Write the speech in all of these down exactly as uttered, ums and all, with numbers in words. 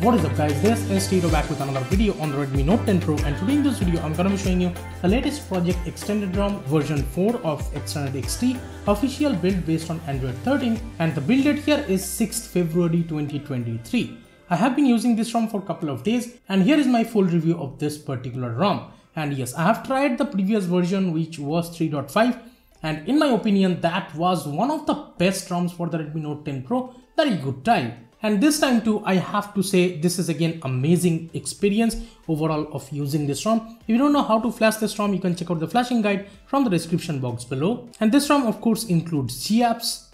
What is up guys, this is Tito back with another video on the Redmi Note ten Pro, and today in this video I'm gonna be showing you the latest project extended ROM version four of extended X T, official build based on Android thirteen, and the build date here is sixth February twenty twenty-three. I have been using this ROM for a couple of days and here is my full review of this particular ROM. And yes, I have tried the previous version which was three point five, and in my opinion that was one of the best ROMs for the Redmi Note ten Pro that you could try. And this time too, I have to say this is again amazing experience overall of using this ROM. If you don't know how to flash this ROM, you can check out the flashing guide from the description box below. And this ROM of course includes Gapps.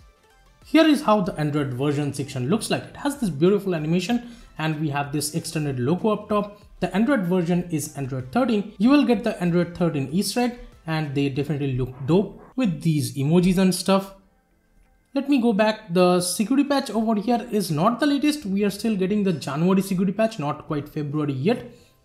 Here is how the Android version section looks like. It has this beautiful animation and we have this extended logo up top. The Android version is Android thirteen. You will get the Android thirteen Easter egg and they definitely look dope with these emojis and stuff. Let me go back. The security patch over here is not the latest. We are still getting the January security patch, not quite February yet,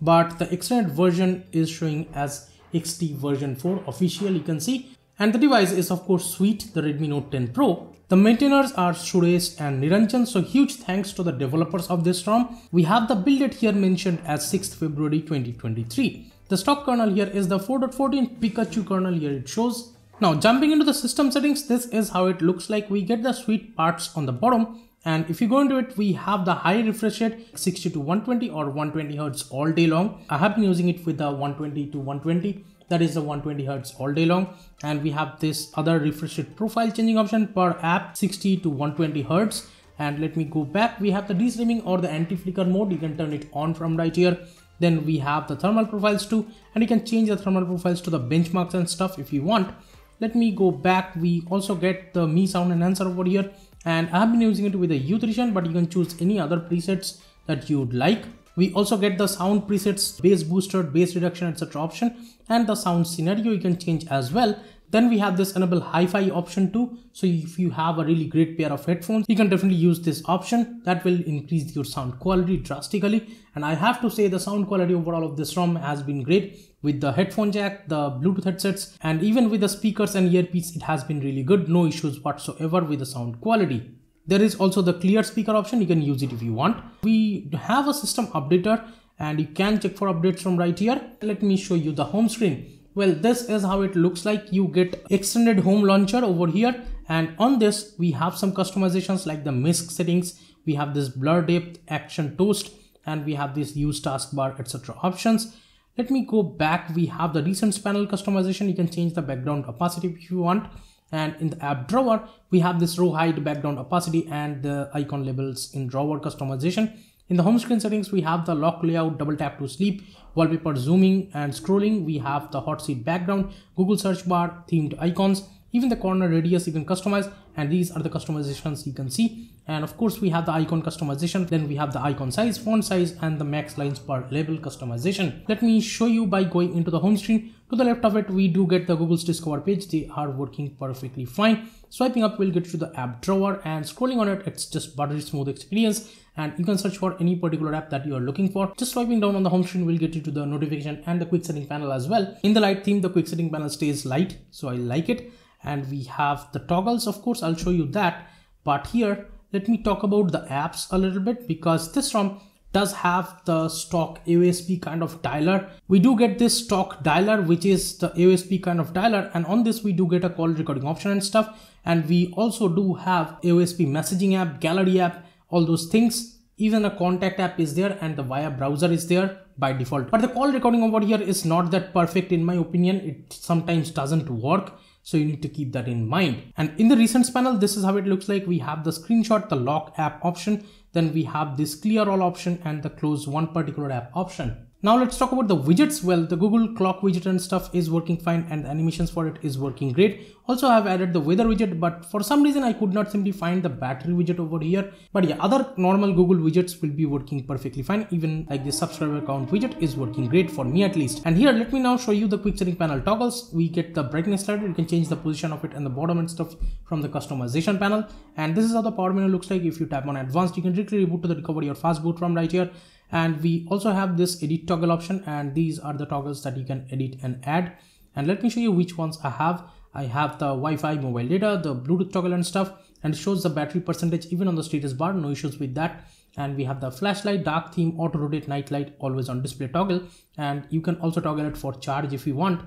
but the extended version is showing as X T version four official, you can see. And the device is of course sweet, the Redmi Note ten Pro. The maintainers are Suresh and Niranjan, so huge thanks to the developers of this ROM. We have the build date here mentioned as sixth February twenty twenty-three. The stock kernel here is the four point fourteen Pikachu kernel, here it shows. Now jumping into the system settings, this is how it looks like. We get the sweet parts on the bottom, and if you go into it, we have the high refresh rate sixty to one twenty or one twenty hertz all day long. I have been using it with the one twenty to one twenty, that is the one twenty hertz all day long. And we have this other refresh rate profile changing option per app sixty to one twenty hertz. And let me go back. We have the de-streaming or the anti-flicker mode, you can turn it on from right here. Then we have the thermal profiles too, and you can change the thermal profiles to the benchmarks and stuff if you want. Let me go back. We also get the Mi Sound Enhancer over here, and I have been using it with the Utrition, but you can choose any other presets that you would like. We also get the sound presets, bass booster, bass reduction, et cetera option, and the sound scenario you can change as well. Then we have this enable hi-fi option too. So if you have a really great pair of headphones, you can definitely use this option. That will increase your sound quality drastically. And I have to say the sound quality overall of this ROM has been great. With the headphone jack, the Bluetooth headsets, and even with the speakers and earpiece, it has been really good. No issues whatsoever with the sound quality. There is also the clear speaker option. You can use it if you want. We have a system updater and you can check for updates from right here. Let me show you the home screen. Well, this is how it looks like. You get extended home launcher over here, and on this we have some customizations like the misc settings. We have this blur depth, action toast, and we have this use taskbar, et cetera options. Let me go back. We have the recents panel customization. You can change the background opacity if you want. And in the app drawer, we have this row height, background opacity, and the icon labels in drawer customization. In the home screen settings, we have the lock layout, double tap to sleep, wallpaper zooming and scrolling. We have the hot seat background, Google search bar, themed icons, even the corner radius you can customize. And these are the customizations you can see. And of course we have the icon customization. Then we have the icon size, font size, and the max lines per label customization. Let me show you by going into the home screen. To the left of it, we do get the Google's Discover page. They are working perfectly fine. Swiping up will get you the app drawer, and scrolling on it, it's just buttery smooth experience. And you can search for any particular app that you are looking for. Just swiping down on the home screen will get you to the notification and the quick setting panel as well. In the light theme, the quick setting panel stays light, so I like it. And we have the toggles, of course, I'll show you that. But here, let me talk about the apps a little bit, because this ROM does have the stock A O S P kind of dialer. We do get this stock dialer, which is the A O S P kind of dialer, and on this we do get a call recording option and stuff. And we also do have A O S P messaging app, gallery app, all those things. Even a contact app is there, and the via browser is there by default. But the call recording over here is not that perfect in my opinion. It sometimes doesn't work, so you need to keep that in mind. And in the recents panel, this is how it looks like. We have the screenshot, the lock app option, then we have this clear all option and the close one particular app option. Now let's talk about the widgets. Well, the Google clock widget and stuff is working fine, and the animations for it is working great. Also I have added the weather widget, but for some reason I could not simply find the battery widget over here. But yeah, other normal Google widgets will be working perfectly fine. Even like the subscriber count widget is working great for me at least. And here, let me now show you the quick setting panel toggles. We get the brightness slider. You can change the position of it and the bottom and stuff from the customization panel. And this is how the power menu looks like. If you tap on advanced, you can directly reboot to the recovery or fast boot from right here. And we also have this edit toggle option, and these are the toggles that you can edit and add. And let me show you which ones I have. I have the Wi-Fi, mobile data, the Bluetooth toggle and stuff. and it shows the battery percentage even on the status bar, no issues with that. And we have the flashlight, dark theme, auto rotate, night light, always on display toggle, and you can also toggle it for charge if you want.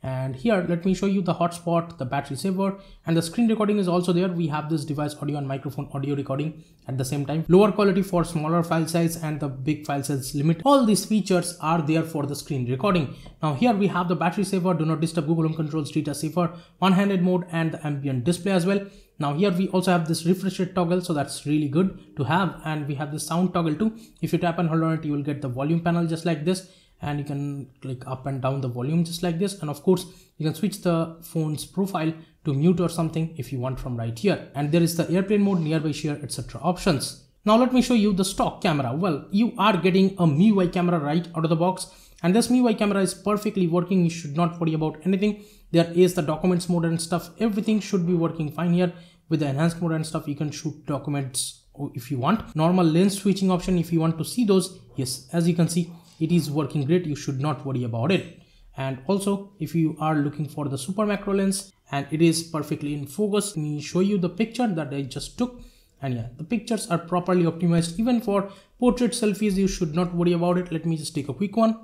And here let me show you the hotspot, the battery saver, and the screen recording is also there. We have this device audio and microphone audio recording at the same time, lower quality for smaller file size and the big file size limit. All these features are there for the screen recording. Now here we have the battery saver, do not disturb, Google Home controls, Twitter saver, one-handed mode, and the ambient display as well. Now here we also have this refresh rate toggle, so that's really good to have. And we have the sound toggle too. If you tap and hold on it, you will get the volume panel just like this, and you can click up and down the volume just like this. And of course you can switch the phone's profile to mute or something if you want from right here. And there is the airplane mode, nearby share, et cetera options. Now let me show you the stock camera. Well, you are getting a M I U I camera right out of the box, and this M I U I camera is perfectly working. You should not worry about anything. There is the documents mode and stuff. Everything should be working fine here. With the enhanced mode and stuff, you can shoot documents if you want. Normal lens switching option if you want to see those. Yes, as you can see, it is working great. You should not worry about it. And also if you are looking for the super macro lens, and it is perfectly in focus. Let me show you the picture that I just took. And yeah, the pictures are properly optimized. Even for portrait selfies, you should not worry about it. Let me just take a quick one.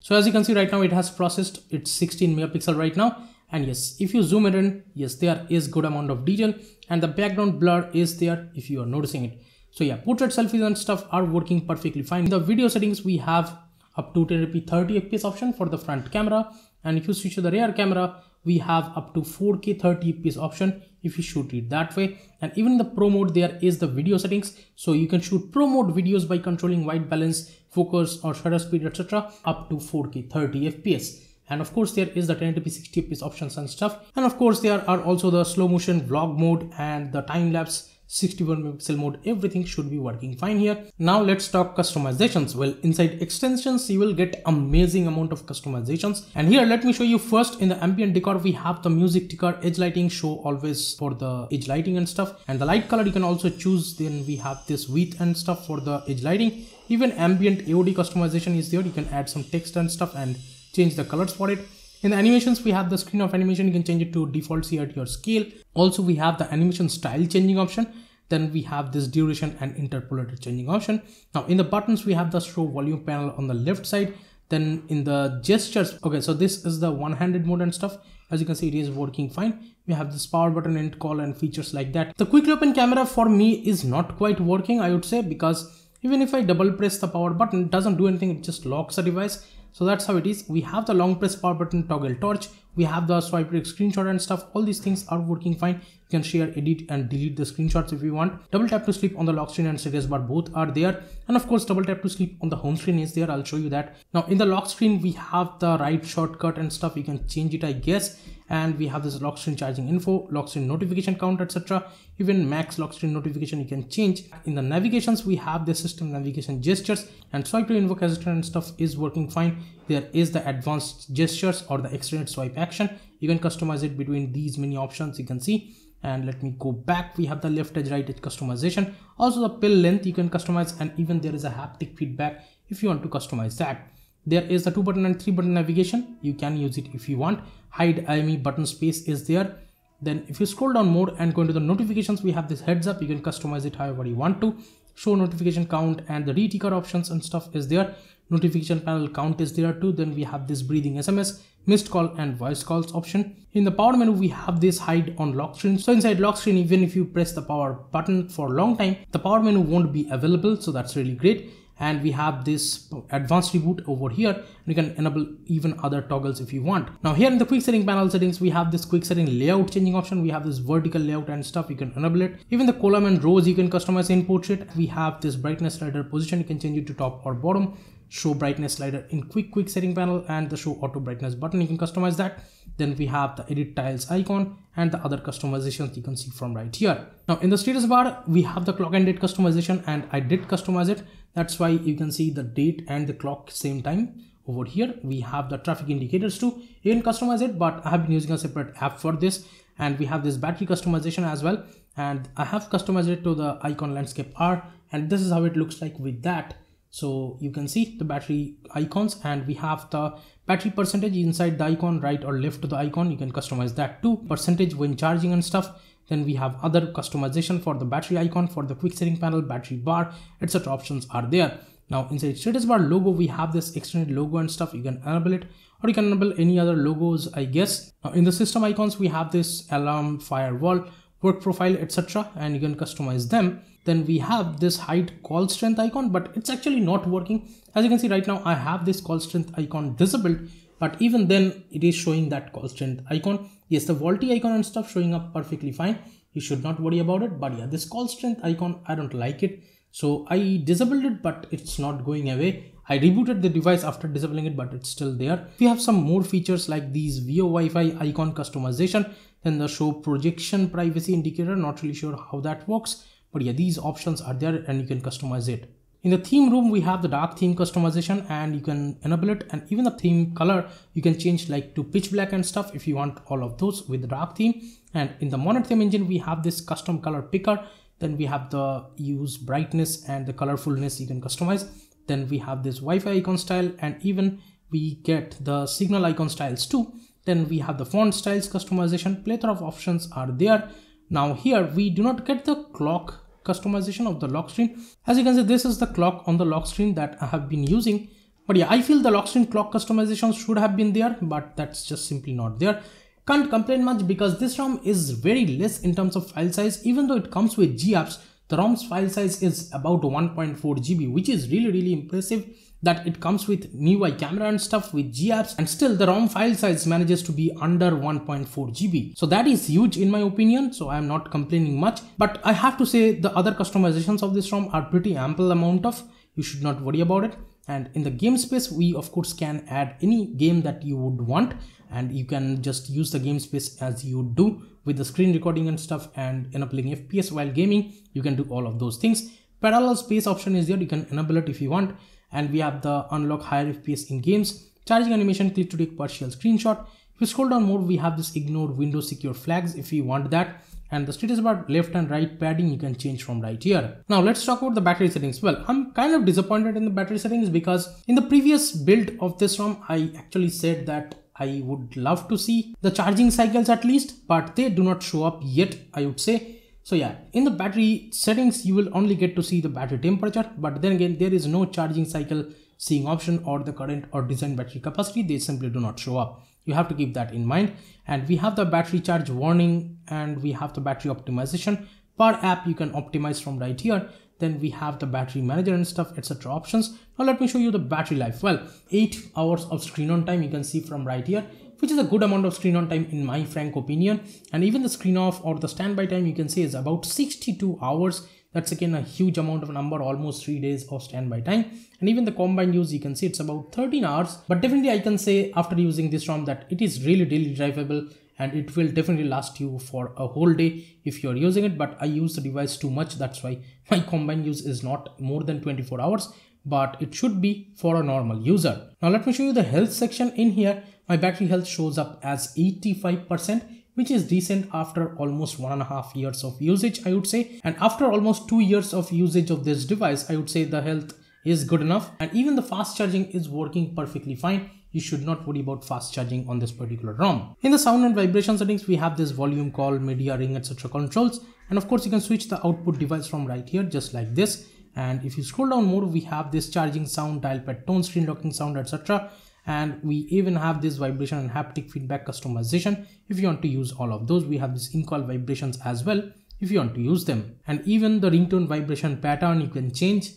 So as you can see right now, it has processed its sixteen megapixel right now. And yes, if you zoom it in, yes, there is good amount of detail, and the background blur is there if you are noticing it. So yeah, portrait selfies and stuff are working perfectly fine. In the video settings, we have up to ten eighty p thirty f p s option for the front camera. And if you switch to the rear camera, we have up to four K thirty f p s option if you shoot it that way. And even in the pro mode, there is the video settings. So you can shoot pro mode videos by controlling white balance, focus or shutter speed, et cetera up to four K thirty f p s. And of course there is the ten eighty p sixty f p s options and stuff. And of course there are also the slow motion vlog mode and the time lapse sixty-one megapixel mode. Everything should be working fine here. Now let's talk customizations. Well, inside extensions you will get amazing amount of customizations. And here let me show you first in the ambient decor, we have the music decor, edge lighting, show always for the edge lighting and stuff. And the light color you can also choose. Then we have this width and stuff for the edge lighting. Even ambient A O D customization is there. You can add some text and stuff and change the colors for it. In the animations, we have the screen of animation. You can change it to default C R T or scale. Also, we have the animation style changing option. Then we have this duration and interpolated changing option. Now in the buttons, we have the show volume panel on the left side. Then in the gestures, okay, so this is the one-handed mode and stuff. As you can see, it is working fine. We have this power button and call and features like that. The quick open camera for me is not quite working, I would say, because even if I double press the power button, it doesn't do anything. It just locks the device. So that's how it is. We have the long press power button, toggle torch. We have the swipe right screenshot and stuff. All these things are working fine. You can share, edit and delete the screenshots if you want. Double tap to sleep on the lock screen and status bar, both are there. And of course, double tap to sleep on the home screen is there. I'll show you that. Now in the lock screen, we have the right shortcut and stuff. You can change it, I guess. And we have this lock screen charging info, lock screen notification count, et cetera. Even max lock screen notification you can change. In the navigations, we have the system navigation gestures, and swipe to invoke assistant and stuff is working fine. There is the advanced gestures or the extended swipe action. You can customize it between these many options you can see. And let me go back. We have the left edge, right edge customization. Also the pill length you can customize, and even there is a haptic feedback if you want to customize that. There is the two button and three button navigation. You can use it if you want. Hide I M E button space is there. Then if you scroll down more and go into the notifications, we have this heads up. You can customize it however you want to. Show notification count and the reticker options and stuff is there. Notification panel count is there too. Then we have this breathing S M S, missed call and voice calls option. In the power menu, we have this hide on lock screen. So inside lock screen, even if you press the power button for a long time, the power menu won't be available. So that's really great. And we have this advanced reboot over here. You can enable even other toggles if you want. Now here in the quick setting panel settings, we have this quick setting layout changing option. We have this vertical layout and stuff. You can enable it. Even the column and rows you can customize in portrait. We have this brightness slider position. You can change it to top or bottom. Show brightness slider in quick quick setting panel, and the show auto brightness button. You can customize that. Then we have the edit tiles icon and the other customizations you can see from right here. Now in the status bar, we have the clock and date customization, and I did customize it. That's why you can see the date and the clock same time over here. We have the traffic indicators too. You can customize it, but I have been using a separate app for this. And we have this battery customization as well. And I have customized it to the icon landscape R, and this is how it looks like with that. So you can see the battery icons, and we have the battery percentage inside the icon, right or left to the icon. You can customize that too. Percentage when charging and stuff. Then we have other customization for the battery icon, for the quick setting panel, battery bar, et cetera options are there. Now inside status bar logo, we have this extended logo and stuff. You can enable it or you can enable any other logos, I guess. Now in the system icons, we have this alarm, firewall, work profile, et cetera, and you can customize them. Then we have this hide call strength icon, but it's actually not working. As you can see right now, I have this call strength icon disabled, but even then it is showing that call strength icon. Yes, the Walpy icon and stuff showing up perfectly fine. You should not worry about it, but yeah, this call strength icon, I don't like it. So I disabled it, but it's not going away. I rebooted the device after disabling it, but it's still there. We have some more features like these V O Wi-Fi icon customization, then the show projection privacy indicator, not really sure how that works. But yeah, these options are there and you can customize it. In the theme room, we have the dark theme customization and you can enable it, and even the theme color you can change like to pitch black and stuff if you want all of those with the dark theme. And in the mono theme engine, we have this custom color picker. Then we have the use brightness and the colorfulness you can customize. Then we have this Wi-Fi icon style, and even we get the signal icon styles too. Then we have the font styles customization, plethora of options are there. Now here we do not get the clock customization of the lock screen. As you can see, this is the clock on the lock screen that I have been using, but yeah, I feel the lock screen clock customization should have been there, but that's just simply not there. Can't complain much because this ROM is very less in terms of file size. Even though it comes with GApps, the ROM's file size is about one point four gigabytes, which is really really impressive that it comes with M I U I camera and stuff with GApps, and still the ROM file size manages to be under one point four gigabytes. So that is huge in my opinion, so I am not complaining much. But I have to say the other customizations of this ROM are pretty ample amount of, you should not worry about it. And in the game space, we of course can add any game that you would want, and you can just use the game space as you do with the screen recording and stuff and enabling F P S while gaming. You can do all of those things. Parallel space option is there, you can enable it if you want. And we have the unlock higher F P S in games, charging animation, click to take partial screenshot. If you scroll down more, we have this ignore window secure flags if you want that. And the status bar left and right padding you can change from right here. Now let's talk about the battery settings. Well, I'm kind of disappointed in the battery settings because in the previous build of this ROM, I actually said that I would love to see the charging cycles at least, but they do not show up yet, I would say. So yeah, in the battery settings, you will only get to see the battery temperature, but then again, there is no charging cycle seeing option or the current or design battery capacity. They simply do not show up. You have to keep that in mind. And we have the battery charge warning, and we have the battery optimization per app. You can optimize from right here. Then we have the battery manager and stuff, et cetera options. Now let me show you the battery life. Well, eight hours of screen on time you can see from right here, which is a good amount of screen on time in my frank opinion. And even the screen off or the standby time you can see is about sixty-two hours. That's again a huge amount of number, almost three days of standby time. And even the combined use, you can see it's about thirteen hours. But definitely I can say after using this ROM that it is really daily drivable, and it will definitely last you for a whole day if you're using it. But I use the device too much, that's why my combined use is not more than twenty-four hours, but it should be for a normal user. Now let me show you the health section in here. My battery health shows up as eighty-five percent, which is decent after almost one and a half years of usage, I would say. And after almost two years of usage of this device, I would say the health is good enough. And even the fast charging is working perfectly fine. You should not worry about fast charging on this particular ROM. In the sound and vibration settings, we have this volume, call, media, ring, et cetera controls. And of course, you can switch the output device from right here, just like this. And if you scroll down more, we have this charging sound, dial pad tone, screen locking sound, et cetera. And we even have this vibration and haptic feedback customization if you want to use all of those. We have this in-call vibrations as well if you want to use them. And even the ringtone vibration pattern you can change.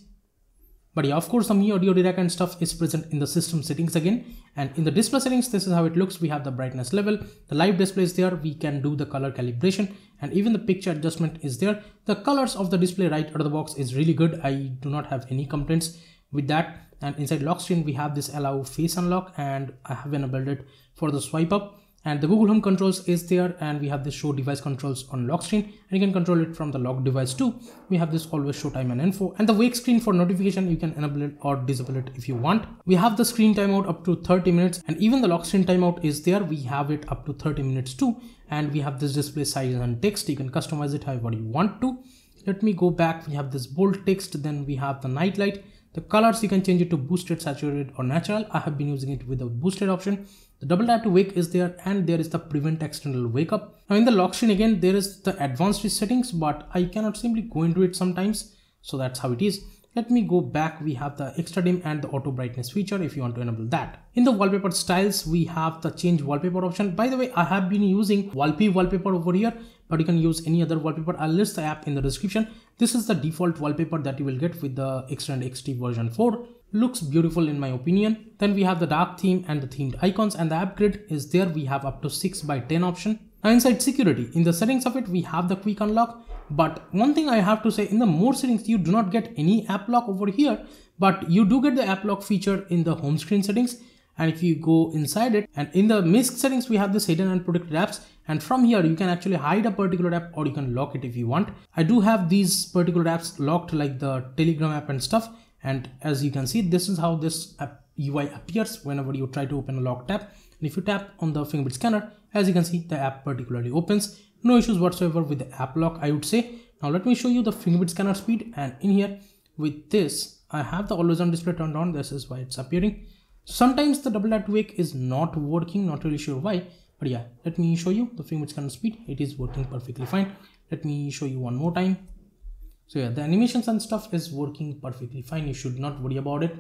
But yeah, of course, the Mi Audio Dirac and stuff is present in the system settings again. And in the display settings, this is how it looks. We have the brightness level, the live display is there, we can do the color calibration, and even the picture adjustment is there. The colors of the display right out of the box is really good. I do not have any complaints with that. And inside lock screen, we have this allow face unlock, and I have enabled it for the swipe up. And the Google Home controls is there, and we have the show device controls on lock screen, and you can control it from the lock device too. We have this always show time and info, and the wake screen for notification, you can enable it or disable it if you want. We have the screen timeout up to thirty minutes, and even the lock screen timeout is there. We have it up to thirty minutes too, and we have this display size and text. You can customize it however you want to. Let me go back. We have this bold text, then we have the night light, The colors, you can change it to boosted, saturated or natural. I have been using it with the boosted option. The double tap to wake is there, and there is the prevent external wake up. Now in the lock screen, again, there is the advanced settings, but I cannot simply go into it sometimes. So that's how it is. Let me go back. We have the extra dim and the auto brightness feature if you want to enable that. In the wallpaper styles, we have the change wallpaper option. By the way, I have been using Walpy wallpaper over here, but you can use any other wallpaper. I'll list the app in the description. This is the default wallpaper that you will get with the Xtended X T version four. Looks beautiful in my opinion. Then we have the dark theme and the themed icons, and the app grid is there. We have up to six by ten option. Now inside security, in the settings of it, we have the quick unlock. But one thing I have to say, in the more settings, you do not get any app lock over here, but you do get the app lock feature in the home screen settings. And if you go inside it, and in the misc settings, we have this hidden and protected apps. And from here, you can actually hide a particular app or you can lock it if you want. I do have these particular apps locked, like the Telegram app and stuff. And as you can see, this is how this app U I appears whenever you try to open a locked app. And if you tap on the fingerprint scanner, as you can see, the app particularly opens. No issues whatsoever with the app lock, I would say. Now let me show you the fingerprint scanner speed. And in here with this, I have the always on display turned on. This is why it's appearing. Sometimes the double tap to wake is not working, not really sure why, but yeah, let me show you the fingerprint scanner speed. It is working perfectly fine. Let me show you one more time. So yeah, the animations and stuff is working perfectly fine. You should not worry about it.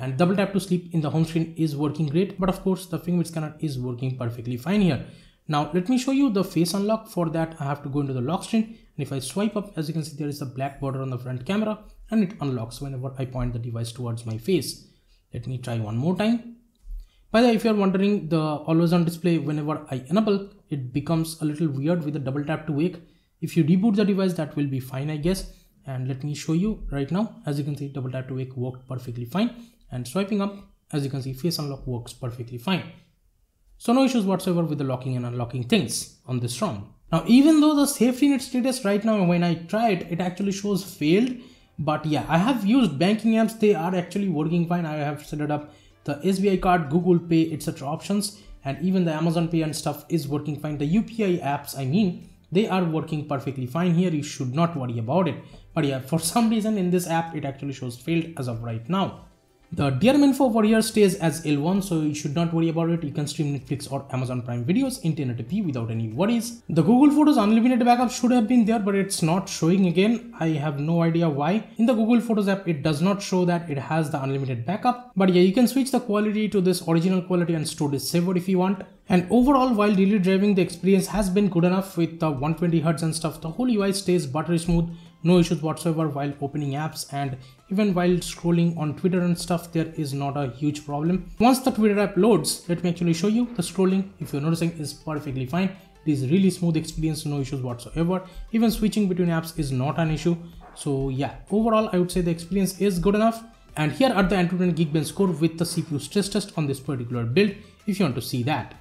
And double tap to sleep in the home screen is working great, but of course the fingerprint scanner is working perfectly fine here. Now let me show you the face unlock. For that, I have to go into the lock screen, and if I swipe up, as you can see, there is a black border on the front camera and it unlocks whenever I point the device towards my face. Let me try one more time. By the way, if you're wondering, the always on display, whenever I enable, it becomes a little weird with the double tap to wake. If you reboot the device, that will be fine, I guess. And let me show you right now, as you can see, double tap to wake worked perfectly fine. And swiping up, as you can see, face unlock works perfectly fine. So no issues whatsoever with the locking and unlocking things on this ROM. Now, even though the safety net status right now, when I try it, it actually shows failed. But yeah, I have used banking apps. They are actually working fine. I have set it up the S B I card, Google Pay, et cetera options, and even the Amazon Pay and stuff is working fine. The U P I apps, I mean, they are working perfectly fine here. You should not worry about it. But yeah, for some reason in this app, it actually shows failed as of right now. The D R M info over here stays as L one, so you should not worry about it. You can stream Netflix or Amazon Prime videos in ten eighty p without any worries. The Google Photos unlimited backup should have been there, but it's not showing again. I have no idea why. In the Google Photos app, it does not show that it has the unlimited backup. But yeah, you can switch the quality to this original quality and store this saver if you want. And overall, while daily driving, the experience has been good enough with the one twenty hertz and stuff. The whole U I stays buttery smooth. No issues whatsoever while opening apps, and even while scrolling on Twitter and stuff, there is not a huge problem. Once the Twitter app loads, let me actually show you the scrolling, if you're noticing, is perfectly fine. It is really smooth experience, no issues whatsoever. Even switching between apps is not an issue. So yeah, overall, I would say the experience is good enough. And here are the Antutu and Geekbench score with the C P U stress test on this particular build, if you want to see that.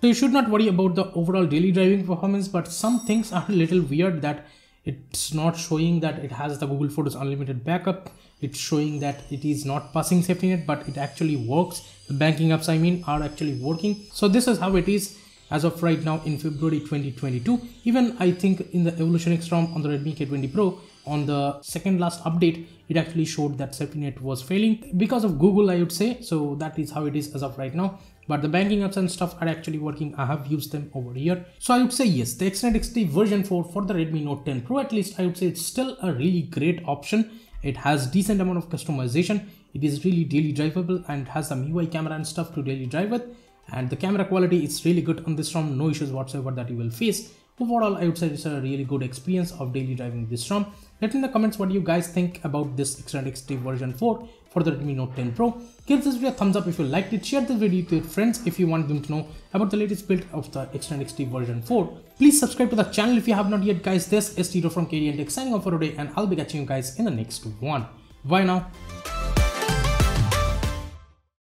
So you should not worry about the overall daily driving performance, but some things are a little weird that it's not showing that it has the Google Photos unlimited backup. It's showing that it is not passing safety net, but it actually works. The banking apps, I mean, are actually working. So this is how it is as of right now in February twenty twenty-two. Even I think in the Evolution X ROM on the Redmi K twenty Pro, on the second last update, it actually showed that safety net was failing because of Google, I would say. So that is how it is as of right now. But the banking apps and stuff are actually working. I have used them over here. So I would say yes, the Xtended X T version four for the Redmi Note ten Pro, at least I would say it's still a really great option. It has decent amount of customization. It is really daily drivable and has the M I U I camera and stuff to daily drive with. And the camera quality is really good on this ROM. No issues whatsoever that you will face. Overall, I would say it's a really good experience of daily driving this ROM. Let me in the comments what you guys think about this Xtended X T version four for the Redmi Note ten Pro. Give this video a thumbs up if you liked it. Share this video to your friends if you want them to know about the latest build of the Xtended X T version four. Please subscribe to the channel if you have not yet, guys. This is Tito from KTNTECH signing off for today, and I'll be catching you guys in the next one. Bye now.